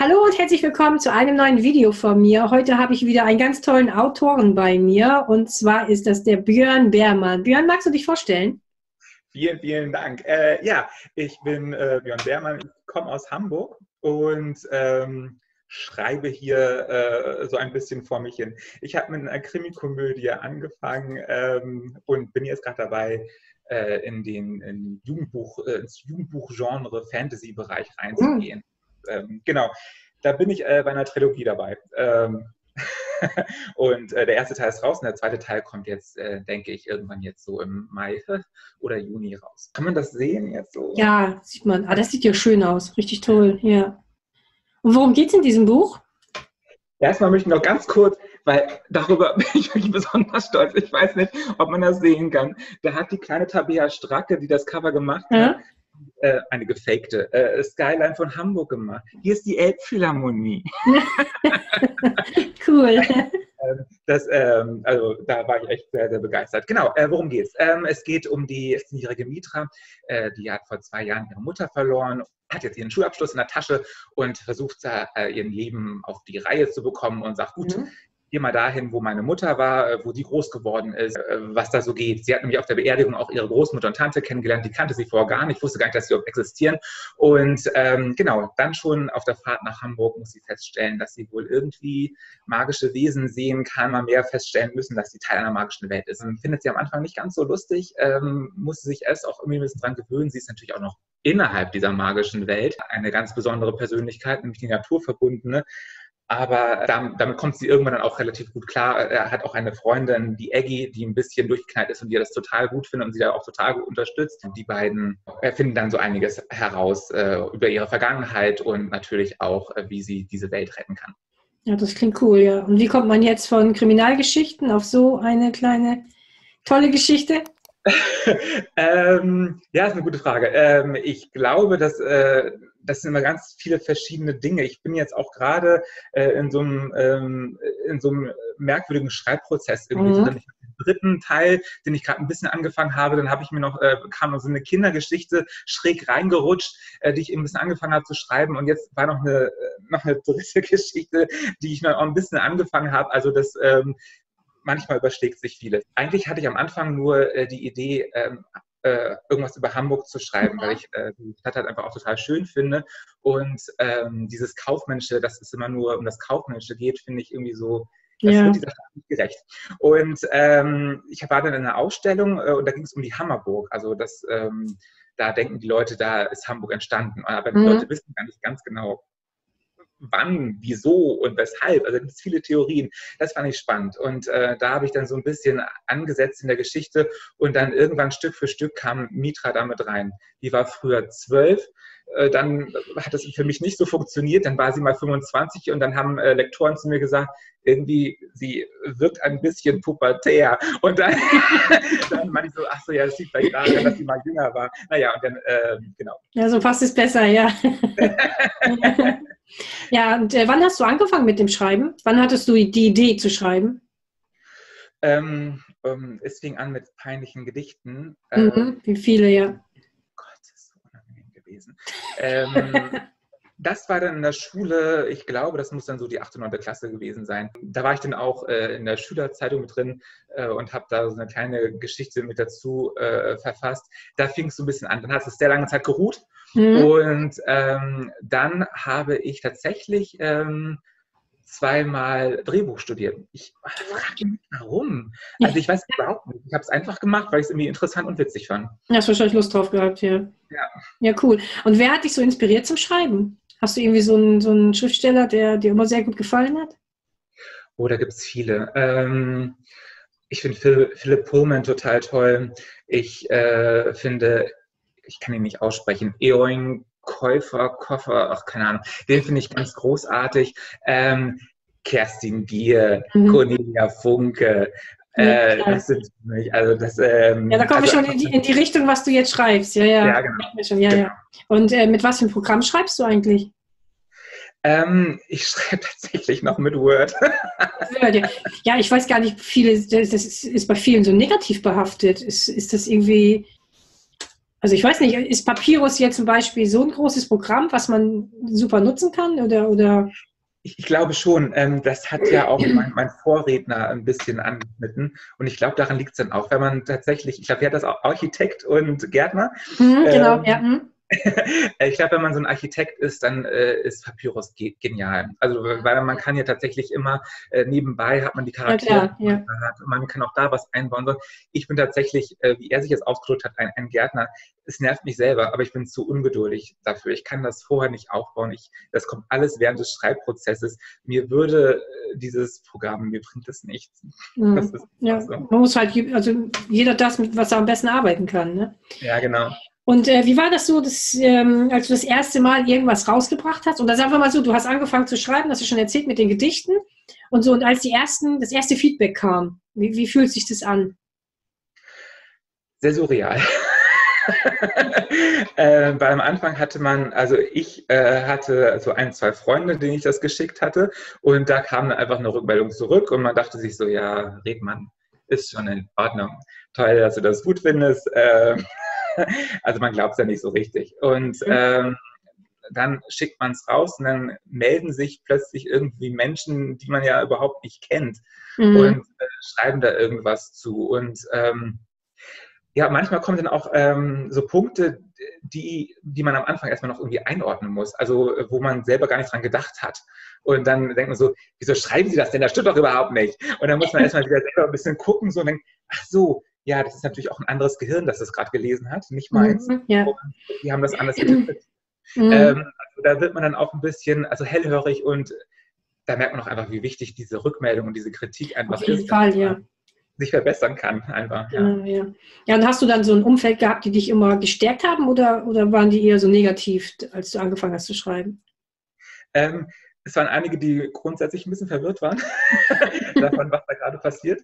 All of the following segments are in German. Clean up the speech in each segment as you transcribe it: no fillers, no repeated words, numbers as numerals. Hallo und herzlich willkommen zu einem neuen Video von mir. Heute habe ich wieder einen ganz tollen Autoren bei mir und zwar ist das der Björn Beermann. Björn, magst du dich vorstellen? Vielen, vielen Dank. Ja, ich bin Björn Beermann, ich komme aus Hamburg und schreibe hier so ein bisschen vor mich hin. Ich habe mit einer Krimikomödie angefangen und bin jetzt gerade dabei, ins Jugendbuchgenre Fantasy-Bereich reinzugehen. Genau, da bin ich bei einer Trilogie dabei. Und der erste Teil ist raus und der zweite Teil kommt jetzt, denke ich, irgendwann jetzt so im Mai oder Juni raus. Kann man das sehen jetzt so? Ja, sieht man. Ah, das sieht ja schön aus. Richtig toll, ja. Und worum geht es in diesem Buch? Erstmal möchte ich noch ganz kurz, weil darüber bin ich wirklich besonders stolz. Ich weiß nicht, ob man das sehen kann. Da hat die kleine Tabea Stracke, die das Cover gemacht hat, eine gefakte Skyline von Hamburg gemacht. Hier ist die Elbphilharmonie. Cool. Also da war ich echt sehr, sehr begeistert. Genau, worum geht's? Es geht um die 16-jährige Mitra, die hat vor 2 Jahren ihre Mutter verloren, hat jetzt ihren Schulabschluss in der Tasche und versucht, ihren Leben auf die Reihe zu bekommen und sagt, gut, geh mal dahin, wo meine Mutter war, wo die groß geworden ist, was da so geht. Sie hat nämlich auf der Beerdigung auch ihre Großmutter und Tante kennengelernt, die kannte sie vorher gar nicht, wusste gar nicht, dass sie überhaupt existieren. Und genau, dann schon auf der Fahrt nach Hamburg muss sie feststellen, dass sie wohl irgendwie magische Wesen sehen kann, mal mehr feststellen müssen, dass sie Teil einer magischen Welt ist. Und findet sie am Anfang nicht ganz so lustig, muss sie sich erst auch irgendwie ein bisschen dran gewöhnen. Sie ist natürlich auch noch innerhalb dieser magischen Welt eine ganz besondere Persönlichkeit, nämlich die naturverbundene. Aber damit kommt sie irgendwann dann auch relativ gut klar. Er hat auch eine Freundin, die Eggy, die ein bisschen durchgeknallt ist und die das total gut findet und sie da auch total gut unterstützt. Die beiden finden dann so einiges heraus über ihre Vergangenheit und natürlich auch, wie sie diese Welt retten kann. Ja, das klingt cool, ja. Und wie kommt man jetzt von Kriminalgeschichten auf so eine kleine, tolle Geschichte? Ja, ist eine gute Frage. Ich glaube, dass... Das sind immer ganz viele verschiedene Dinge. Ich bin jetzt auch gerade in so einem merkwürdigen Schreibprozess irgendwie drin. Ich habe den dritten Teil, den ich gerade ein bisschen angefangen habe, dann habe ich mir noch, kam noch so eine Kindergeschichte schräg reingerutscht, die ich eben ein bisschen angefangen habe zu schreiben. Und jetzt war noch eine dritte Geschichte, die ich noch ein bisschen angefangen habe. Also das manchmal überschlägt sich vieles. Eigentlich hatte ich am Anfang nur die Idee, irgendwas über Hamburg zu schreiben, weil ich die Stadt halt einfach auch total schön finde. Und dieses Kaufmännische, dass es immer nur um das Kaufmännische geht, finde ich irgendwie so, das wird dieser Stadt nicht gerecht. Und ich war dann in einer Ausstellung und da ging es um die Hammerburg. Also das, da denken die Leute, da ist Hamburg entstanden. Aber die Leute wissen gar nicht ganz genau, wann, wieso und weshalb. Also da gibt es viele Theorien. Das fand ich spannend. Und da habe ich dann so ein bisschen angesetzt in der Geschichte und dann irgendwann Stück für Stück kam Mitra damit rein. Die war früher 12, dann hat es für mich nicht so funktioniert, dann war sie mal 25 und dann haben Lektoren zu mir gesagt, irgendwie, sie wirkt ein bisschen pubertär. Und dann, dann meinte ich so, ach so, ja, das liegt vielleicht daran, dass sie mal jünger war. Naja, und dann, genau. Ja, so passt es besser, ja. Ja, und wann hast du angefangen mit dem Schreiben? Wann hattest du die Idee zu schreiben? Es fing an mit peinlichen Gedichten. Wie viele, ja. Gott, das ist so unangenehm gewesen. Das war dann in der Schule, ich glaube, das muss dann so die 8. und 9. Klasse gewesen sein. Da war ich dann auch in der Schülerzeitung mit drin und habe da so eine kleine Geschichte mit dazu verfasst. Da fing es so ein bisschen an. Dann hat es sehr lange Zeit geruht. Und dann habe ich tatsächlich zweimal Drehbuch studiert. Ich frage mich, warum? Also ich weiß überhaupt nicht. Ich habe es einfach gemacht, weil ich es irgendwie interessant und witzig fand. Ja, hast wahrscheinlich Lust drauf gehabt, ja. Ja, cool. Und wer hat dich so inspiriert zum Schreiben? Hast du irgendwie so einen Schriftsteller, der dir immer sehr gut gefallen hat? Oh, da gibt es viele. Ich finde Philipp Pullman total toll. Ich finde... Ich kann ihn nicht aussprechen. Eoin, Koffer, ach, keine Ahnung. Den finde ich ganz großartig. Kerstin Gier, Cornelia Funke. Das sind nicht, also das, ja, da kommen wir schon in die Richtung, was du jetzt schreibst. Ja, genau. Und mit was für einem Programm schreibst du eigentlich? Ich schreibe tatsächlich noch mit Word. Ja, ich weiß gar nicht, das ist bei vielen so negativ behaftet. Ist das irgendwie... Also ich weiß nicht, ist Papyrus jetzt zum Beispiel so ein großes Programm, was man super nutzen kann? Oder? Ich glaube schon. Das hat ja auch mein Vorredner ein bisschen angeschnitten. Und ich glaube, daran liegt es dann auch, wenn man tatsächlich, ich glaube, er hat das auch Architekt und Gärtner. Genau, ja. Ich glaube, wenn man so ein Architekt ist, dann ist Papyrus genial. Also, weil man kann ja tatsächlich immer nebenbei hat man die Charaktere, ja, klar, ja. Man kann auch da was einbauen. Ich bin tatsächlich, wie er sich jetzt ausgedrückt hat, ein Gärtner. Es nervt mich selber, aber ich bin zu ungeduldig dafür. Ich kann das vorher nicht aufbauen. Das kommt alles während des Schreibprozesses. Mir würde dieses Programm, mir bringt das nichts. Mhm. Das ist ja, so. Man muss halt, also jeder das, mit was er am besten arbeiten kann. Ne? Ja, genau. Und wie war das so, dass, als du das erste Mal irgendwas rausgebracht hast? Und da sagen wir mal so, du hast angefangen zu schreiben, hast du schon erzählt mit den Gedichten und so. Und als das erste Feedback kam, wie fühlt sich das an? Sehr surreal. Beim Anfang hatte man, also ich hatte so 1, 2 Freunde, denen ich das geschickt hatte. Und da kam dann einfach eine Rückmeldung zurück und man dachte sich so, ja, red man, ist schon in Ordnung. Toll, dass du das gut findest. Also man glaubt es ja nicht so richtig. Und dann schickt man es raus und dann melden sich plötzlich irgendwie Menschen, die man ja überhaupt nicht kennt und schreiben da irgendwas zu. Und ja, manchmal kommen dann auch so Punkte, die man am Anfang erstmal noch irgendwie einordnen muss, also wo man selber gar nicht dran gedacht hat. Und dann denkt man so, wieso schreiben Sie das denn? Das stimmt doch überhaupt nicht. Und dann muss man erstmal wieder selber ein bisschen gucken so und denkt, ach so, ja, das ist natürlich auch ein anderes Gehirn, das das gerade gelesen hat, nicht meins. Ja. Die haben das anders interpretiert. Also da wird man dann auch ein bisschen hellhörig und da merkt man auch einfach, wie wichtig diese Rückmeldung und diese Kritik einfach ist. Auf jeden Fall, ja. Sich verbessern kann einfach. Ja. Ja, und hast du dann so ein Umfeld gehabt, die dich immer gestärkt haben oder waren die eher so negativ, als du angefangen hast zu schreiben? Es waren einige, die grundsätzlich ein bisschen verwirrt waren davon, was da gerade passiert.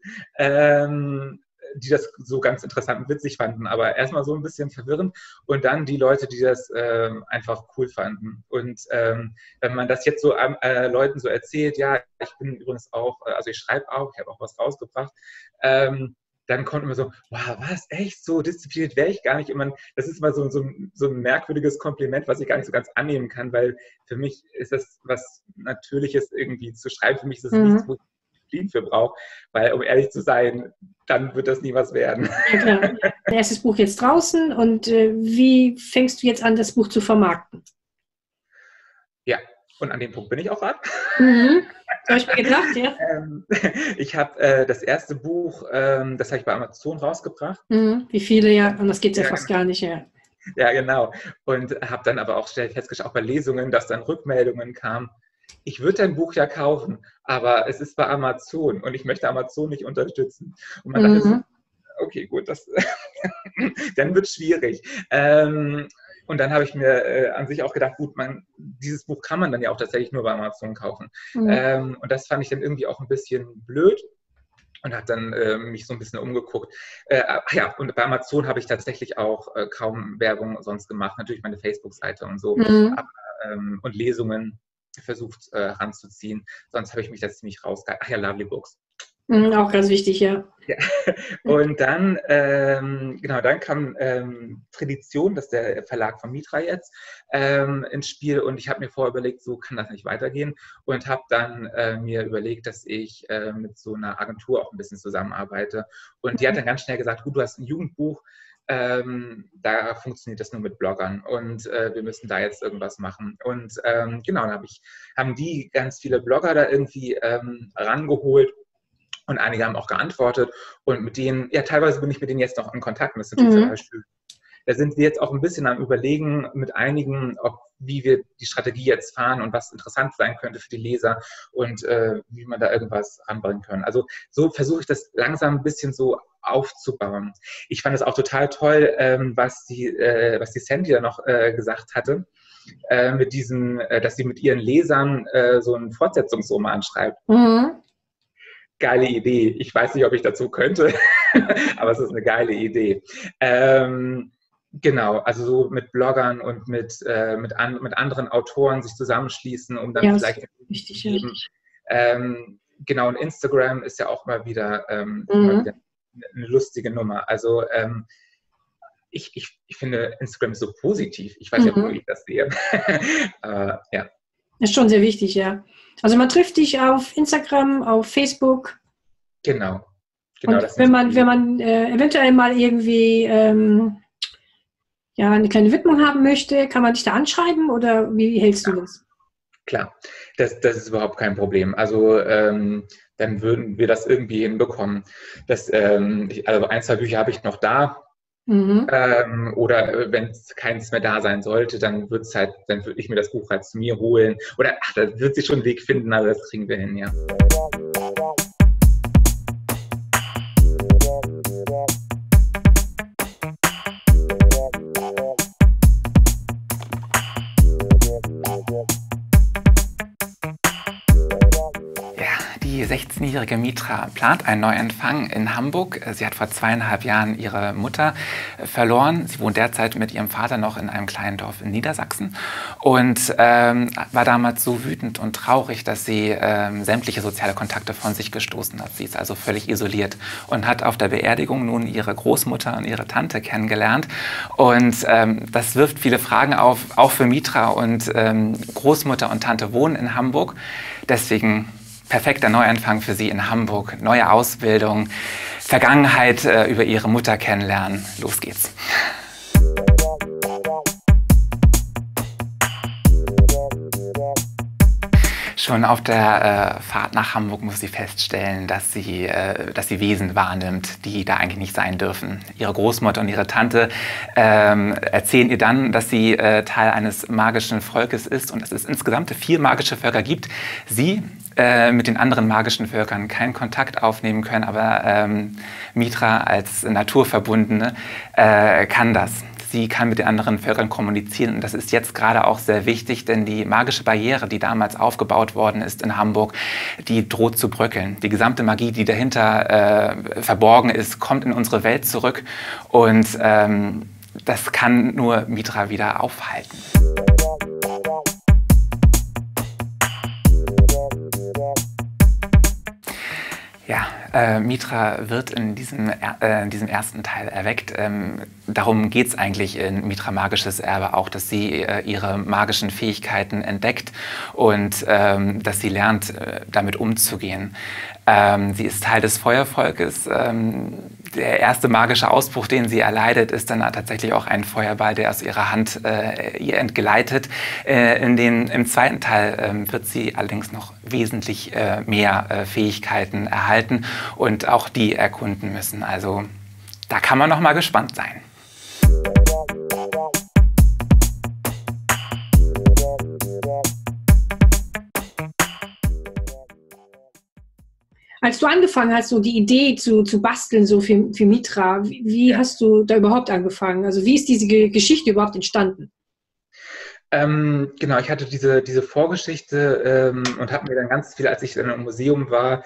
Die das so ganz interessant und witzig fanden, aber erstmal so ein bisschen verwirrend und dann die Leute, die das einfach cool fanden. Und wenn man das jetzt so Leuten so erzählt, ja, ich bin übrigens auch, also ich schreibe auch, ich habe auch was rausgebracht, dann kommt immer so, wow, was, echt, so diszipliniert wäre ich gar nicht. Immer, das ist immer so ein merkwürdiges Kompliment, was ich gar nicht so ganz annehmen kann, weil für mich ist das was Natürliches irgendwie zu schreiben, für mich ist das nichts, wo für braucht, weil um ehrlich zu sein, dann wird das nie was werden. Ja, klar. Erstes Buch jetzt draußen und wie fängst du jetzt an, das Buch zu vermarkten? Ja, und an dem Punkt bin ich auch an. Habe ich mir gedacht, ja. Ich habe das erste Buch, das habe ich bei Amazon rausgebracht. Wie viele, ja, anders geht es ja fast gar nicht, ja. Ja, genau. Und habe dann aber auch schnell festgestellt, auch bei Lesungen, dass dann Rückmeldungen kamen. Ich würde dein Buch ja kaufen, aber es ist bei Amazon und ich möchte Amazon nicht unterstützen. Und man dachte, okay, gut, das dann wird es schwierig. Und dann habe ich mir an sich auch gedacht, gut, dieses Buch kann man dann ja auch tatsächlich nur bei Amazon kaufen. Und das fand ich dann irgendwie auch ein bisschen blöd. Und habe dann mich so ein bisschen umgeguckt. Ja, und bei Amazon habe ich tatsächlich auch kaum Werbung sonst gemacht. Natürlich meine Facebook-Seite und so und Lesungen versucht ranzuziehen, sonst habe ich mich da ziemlich rausgehalten. Ach ja, Lovely Books. Auch ganz wichtig, ja. Ja. Und dann, dann kam Tradition, das ist der Verlag von Mitra jetzt, ins Spiel und ich habe mir vorher überlegt, so kann das nicht weitergehen und habe dann mir überlegt, dass ich mit so einer Agentur auch ein bisschen zusammenarbeite und die hat dann ganz schnell gesagt, gut, du hast ein Jugendbuch, da funktioniert das nur mit Bloggern und wir müssen da jetzt irgendwas machen. Und dann haben die ganz viele Blogger da irgendwie rangeholt und einige haben auch geantwortet und mit denen, ja teilweise bin ich mit denen jetzt noch in Kontakt, das ist natürlich total schön. Da sind wir jetzt auch ein bisschen am Überlegen mit einigen, wie wir die Strategie jetzt fahren und was interessant sein könnte für die Leser und wie man da irgendwas ranbringen kann. Also so versuche ich das langsam ein bisschen so aufzubauen. Ich fand es auch total toll, was die Sandy da noch gesagt hatte, mit diesem, dass sie mit ihren Lesern so einen Fortsetzungsroman schreibt. Geile Idee. Ich weiß nicht, ob ich dazu könnte, aber es ist eine geile Idee. Genau, also so mit Bloggern und mit anderen Autoren sich zusammenschließen, um dann ja, vielleicht... Richtig, richtig. Genau, und Instagram ist ja auch mal wieder eine lustige Nummer. Also ich finde Instagram so positiv. Ich weiß ja, wo ich das sehe. Ja. Das ist schon sehr wichtig, ja. Also man trifft dich auf Instagram, auf Facebook. Genau. Und wenn man eventuell mal irgendwie ja, eine kleine Widmung haben möchte, kann man dich da anschreiben oder wie hältst du das? Klar, das ist überhaupt kein Problem. Also dann würden wir das irgendwie hinbekommen. Das, also 1, 2 Bücher habe ich noch da. Oder wenn keins mehr da sein sollte, dann wird's halt, dann würde ich mir das Buch halt zu mir holen. Oder ach, da wird sich schon einen Weg finden, aber das kriegen wir hin, ja. Die 16-jährige Mitra plant einen Neuanfang in Hamburg. Sie hat vor 2,5 Jahren ihre Mutter verloren. Sie wohnt derzeit mit ihrem Vater noch in einem kleinen Dorf in Niedersachsen und war damals so wütend und traurig, dass sie sämtliche soziale Kontakte von sich gestoßen hat. Sie ist also völlig isoliert und hat auf der Beerdigung nun ihre Großmutter und ihre Tante kennengelernt. Und das wirft viele Fragen auf, auch für Mitra. Und Großmutter und Tante wohnen in Hamburg, deswegen perfekter Neuanfang für sie in Hamburg. Neue Ausbildung, Vergangenheit über ihre Mutter kennenlernen. Los geht's. Schon auf der Fahrt nach Hamburg muss sie feststellen, dass sie Wesen wahrnimmt, die da eigentlich nicht sein dürfen. Ihre Großmutter und ihre Tante erzählen ihr dann, dass sie Teil eines magischen Volkes ist und dass es insgesamt 4 magische Völker gibt. Sie mit den anderen magischen Völkern keinen Kontakt aufnehmen können, aber Mitra als Naturverbundene kann das. Sie kann mit den anderen Völkern kommunizieren und das ist jetzt gerade auch sehr wichtig, denn die magische Barriere, die damals aufgebaut worden ist in Hamburg, die droht zu bröckeln. Die gesamte Magie, die dahinter verborgen ist, kommt in unsere Welt zurück und das kann nur Mitra wieder aufhalten. Ja, Mitra wird in diesem ersten Teil erweckt. Darum geht es eigentlich in Mitra Magisches Erbe auch, dass sie ihre magischen Fähigkeiten entdeckt und dass sie lernt, damit umzugehen. Sie ist Teil des Feuervolkes. Der erste magische Ausbruch, den sie erleidet, ist dann tatsächlich auch ein Feuerball, der aus ihrer Hand ihr entgleitet. Im zweiten Teil wird sie allerdings noch wesentlich mehr Fähigkeiten erhalten und auch die erkunden müssen. Also da kann man noch mal gespannt sein. Als du angefangen hast, so die Idee zu basteln, so für Mitra, wie hast du da überhaupt angefangen? Also wie ist diese Geschichte überhaupt entstanden? Genau, ich hatte diese Vorgeschichte und habe mir dann ganz viel, als ich in einem Museum war,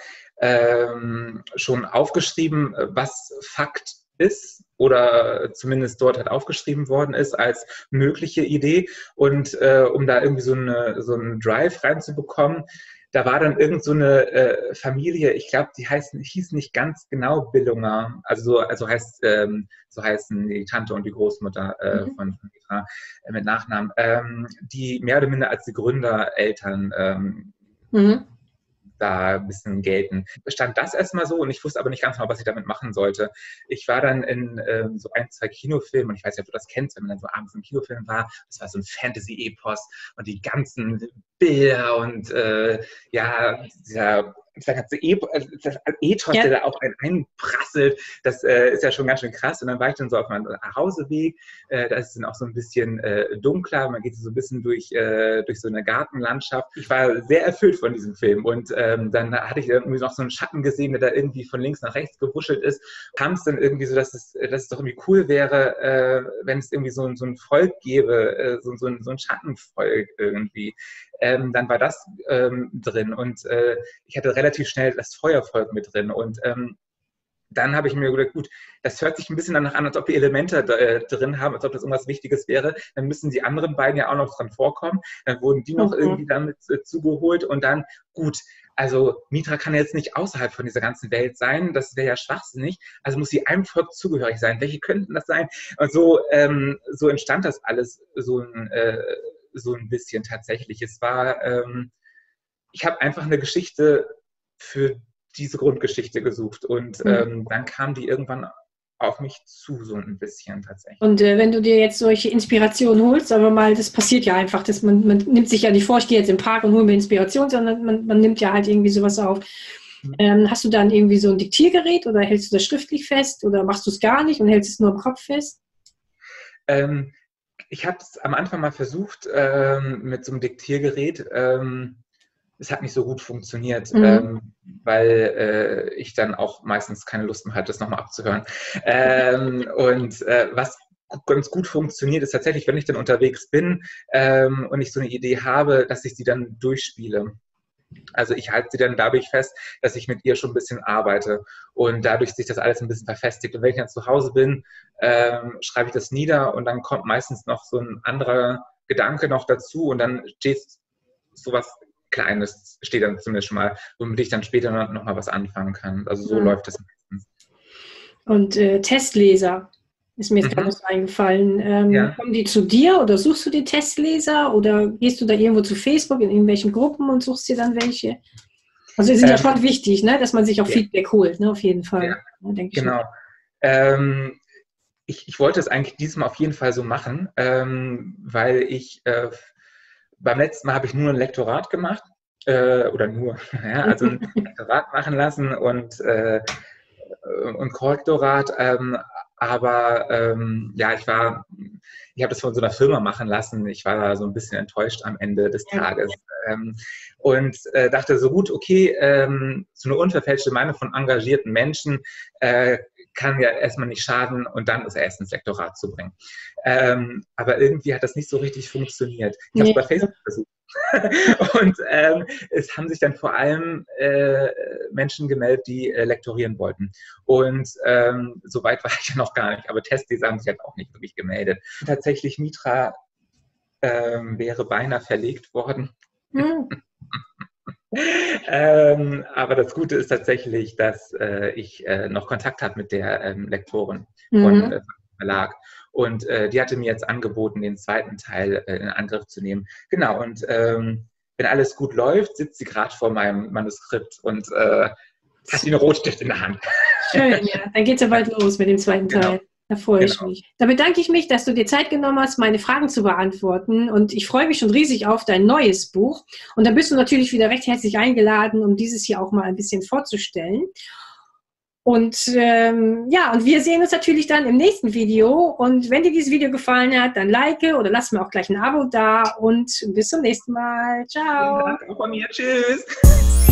schon aufgeschrieben, was Fakt ist oder zumindest dort halt aufgeschrieben worden ist als mögliche Idee. Und um da irgendwie so einen Drive reinzubekommen, da war dann irgend so eine Familie, ich glaube, die hieß nicht ganz genau Billunger, so heißen die Tante und die Großmutter von Mitra mit Nachnamen, die mehr oder minder als die Gründereltern da ein bisschen gelten. Stand das erstmal so und ich wusste aber nicht ganz genau, was ich damit machen sollte. Ich war dann in so 1, 2 Kinofilmen und ich weiß nicht, ob du das kennst, wenn man dann so abends im Kinofilm war. Das war so ein Fantasy-Epos und die ganzen Bilder und ja, dieser ganze Ethos, der da auch einprasselt, das ist ja schon ganz schön krass. Und dann war ich dann so auf meinem Nachhauseweg, da ist es dann auch so ein bisschen dunkler, man geht so ein bisschen durch so eine Gartenlandschaft. Ich war sehr erfüllt von diesem Film und dann hatte ich dann irgendwie noch so einen Schatten gesehen, der da irgendwie von links nach rechts gewuschelt ist. Kam es dann irgendwie so, dass es doch irgendwie cool wäre, wenn es irgendwie so ein Volk gäbe, so ein Schattenvolk irgendwie. Dann war das drin und ich hatte relativ schnell das Feuervolk mit drin und dann habe ich mir gedacht, gut, das hört sich ein bisschen danach an, als ob wir Elemente drin haben, als ob das irgendwas Wichtiges wäre. Dann müssen die anderen beiden ja auch noch dran vorkommen. Dann wurden die noch irgendwie damit zugeholt und dann, gut, also Mitra kann jetzt nicht außerhalb von dieser ganzen Welt sein, das wäre ja schwachsinnig, also muss sie einem Volk zugehörig sein. Welche könnten das sein? Und so, so entstand das alles so ein bisschen tatsächlich. Es war, ich habe einfach eine Geschichte für diese Grundgeschichte gesucht und dann kam die irgendwann auf mich zu, so ein bisschen tatsächlich. Und wenn du dir jetzt solche Inspirationen holst, sagen wir mal, das passiert ja einfach, dass man nimmt sich ja nicht vor, ich gehe jetzt im Park und hole mir Inspiration, sondern man nimmt ja halt irgendwie sowas auf. Hast du dann irgendwie so ein Diktiergerät oder hältst du das schriftlich fest oder machst du es gar nicht und hältst es nur im Kopf fest? Ich habe es am Anfang mal versucht mit so einem Diktiergerät. Es hat nicht so gut funktioniert, weil ich dann auch meistens keine Lust mehr hatte, das nochmal abzuhören. Was ganz gut funktioniert, ist tatsächlich, wenn ich dann unterwegs bin und ich so eine Idee habe, dass ich sie dann durchspiele. Also ich halte sie dann dadurch fest, dass ich mit ihr schon ein bisschen arbeite und dadurch sich das alles ein bisschen verfestigt. Und wenn ich dann zu Hause bin, schreibe ich das nieder und dann kommt meistens noch so ein anderer Gedanke noch dazu und dann steht sowas Kleines steht dann zumindest schon mal, womit ich dann später noch mal was anfangen kann. Also so läuft das meistens. Und Testleser ist mir jetzt gerade was eingefallen. Kommen die zu dir oder suchst du die Testleser oder gehst du da irgendwo zu Facebook in irgendwelchen Gruppen und suchst dir dann welche? Also es ist ja schon wichtig, ne, dass man sich auch Feedback holt, ne, auf jeden Fall. Ja. Ja, denke ich genau. Ich wollte es eigentlich diesmal auf jeden Fall so machen, weil ich beim letzten Mal habe ich nur ein Lektorat gemacht, also ein Lektorat machen lassen und Korrektorat, ich habe das von so einer Firma machen lassen, ich war so ein bisschen enttäuscht am Ende des Tages dachte so gut, okay, so eine unverfälschte Meinung von engagierten Menschen kann ja erstmal nicht schaden und dann ist er erst ins Lektorat zu bringen. Aber irgendwie hat das nicht so richtig funktioniert. Ich habe es bei Facebook versucht. Und es haben sich dann vor allem Menschen gemeldet, die lektorieren wollten. Und so weit war ich ja noch gar nicht, aber Testleser haben sich halt auch nicht wirklich gemeldet. Tatsächlich, Mitra wäre beinahe verlegt worden. Aber das Gute ist tatsächlich, dass ich noch Kontakt habe mit der Lektorin von Verlag. Und die hatte mir jetzt angeboten, den zweiten Teil in Angriff zu nehmen. Genau, und wenn alles gut läuft, sitzt sie gerade vor meinem Manuskript und hat den Rotstift in der Hand. Schön, ja. Dann geht es ja bald los mit dem zweiten Teil. Genau. Da freue ich mich. Da bedanke ich mich, dass du dir Zeit genommen hast, meine Fragen zu beantworten. Und ich freue mich schon riesig auf dein neues Buch. Und dann bist du natürlich wieder recht herzlich eingeladen, um dieses hier auch mal ein bisschen vorzustellen. Und und wir sehen uns natürlich dann im nächsten Video. Und wenn dir dieses Video gefallen hat, dann like oder lass mir auch gleich ein Abo da. Und bis zum nächsten Mal. Ciao. Vielen Dank auch von mir. Tschüss.